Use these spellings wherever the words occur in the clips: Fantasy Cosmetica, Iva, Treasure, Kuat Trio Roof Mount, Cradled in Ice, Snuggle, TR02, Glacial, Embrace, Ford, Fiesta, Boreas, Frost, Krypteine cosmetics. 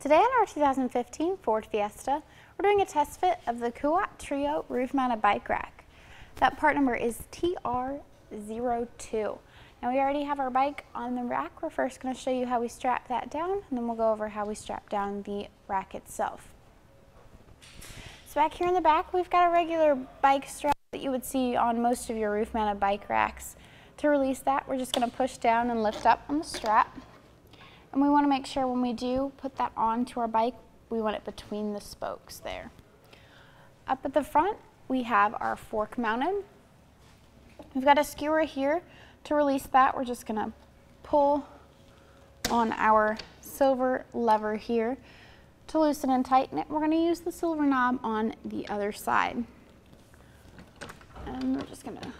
Today on our 2015 Ford Fiesta, we're doing a test fit of the Kuat Trio Roof Mounted Bike Rack. That part number is TR02. Now we already have our bike on the rack. We're first going to show you how we strap that down, and then we'll go over how we strap down the rack itself. So back here in the back, we've got a regular bike strap that you would see on most of your roof mounted bike racks. To release that, we're just going to push down and lift up on the strap. And we want to make sure when we do put that onto our bike, we want it between the spokes there. Up at the front, we have our fork mounted. We've got a skewer here. To release that, we're just gonna pull on our silver lever here. To loosen and tighten it, we're gonna use the silver knob on the other side. And we're just gonna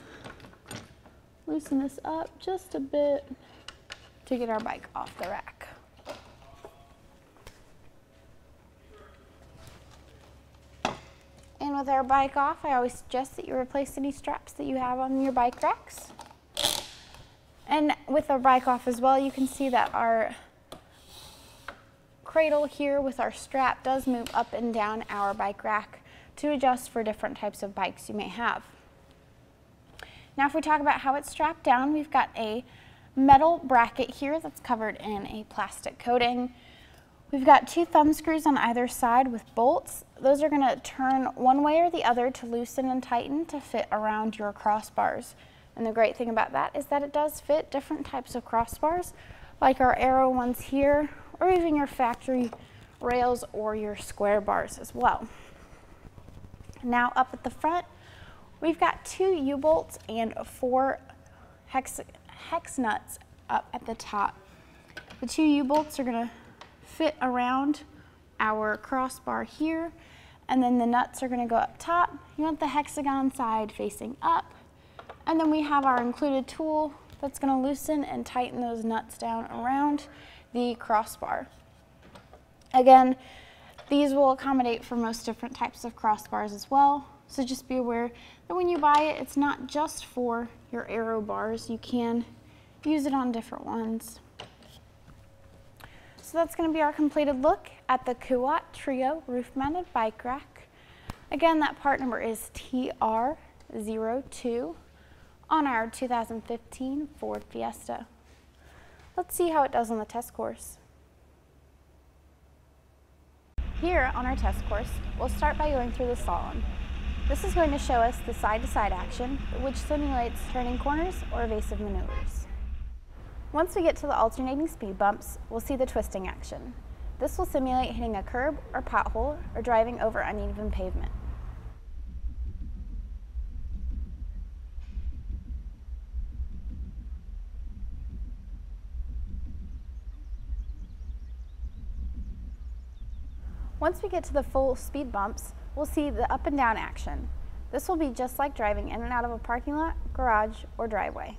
loosen this up just a bit to get our bike off the rack. And with our bike off, I always suggest that you replace any straps that you have on your bike racks. And with our bike off as well, you can see that our cradle here with our strap does move up and down our bike rack to adjust for different types of bikes you may have. Now if we talk about how it's strapped down, we've got a metal bracket here that's covered in a plastic coating. We've got two thumb screws on either side with bolts. Those are going to turn one way or the other to loosen and tighten to fit around your crossbars. And the great thing about that is that it does fit different types of crossbars, like our arrow ones here, or even your factory rails or your square bars as well. Now up at the front, we've got two U-bolts and four hex nuts up at the top. The two U-bolts are going to fit around our crossbar here, and then the nuts are going to go up top. You want the hexagon side facing up, and then we have our included tool that's going to loosen and tighten those nuts down around the crossbar. Again, these will accommodate for most different types of crossbars as well. So just be aware that when you buy it, it's not just for your arrow bars. You can use it on different ones. So that's going to be our completed look at the Kuat Trio Roof Mounted Bike Rack. Again, that part number is TR02 on our 2015 Ford Fiesta. Let's see how it does on the test course. Here on our test course, we'll start by going through the slalom. This is going to show us the side-to-side action, which simulates turning corners or evasive maneuvers. Once we get to the alternating speed bumps, we'll see the twisting action. This will simulate hitting a curb or pothole or driving over uneven pavement. Once we get to the full speed bumps, we'll see the up and down action. This will be just like driving in and out of a parking lot, garage, or driveway.